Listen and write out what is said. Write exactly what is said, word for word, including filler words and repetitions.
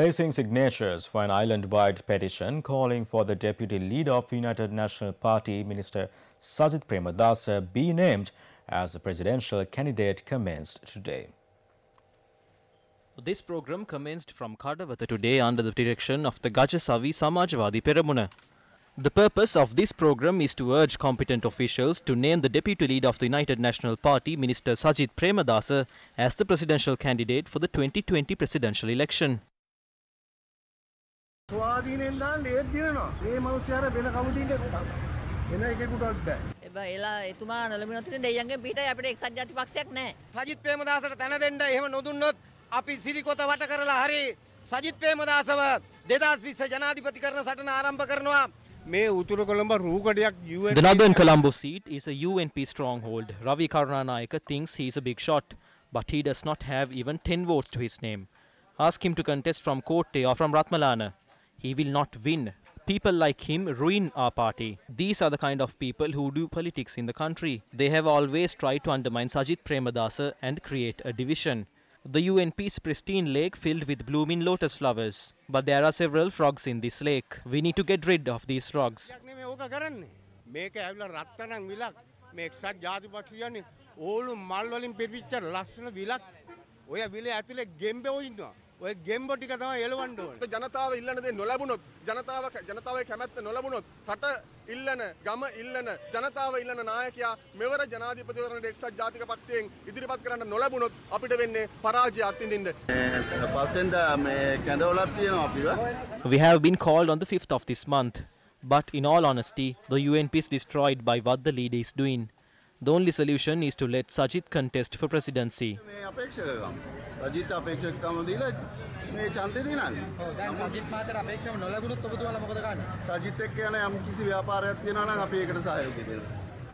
placing signatures for an island-wide petition calling for the deputy leader of United National Party, Minister Sajith Premadasa, be named as the presidential candidate commenced today. This program commenced from Kardavata today under the direction of the Gajasavi Samajwadi Peramuna. The purpose of this program is to urge competent officials to name the deputy leader of the United National Party, Minister Sajith Premadasa, as the presidential candidate for the twenty twenty presidential election. The northern Colombo seat is a U N P stronghold. Ravi Karunanayaka thinks he is a big shot, but he does not have even ten votes to his name. Ask him to contest from Kotte or from Ratmalana. He will not win. People like him ruin our party. These are the kind of people who do politics in the country. They have always tried to undermine Sajith Premadasa and create a division. The U N P's pristine lake filled with blooming lotus flowers. But there are several frogs in this lake. We need to get rid of these frogs. We have been called on the fifth of this month, but in all honesty, the U N P is destroyed by what the leader is doing. The only solution is to let Sajith contest for presidency.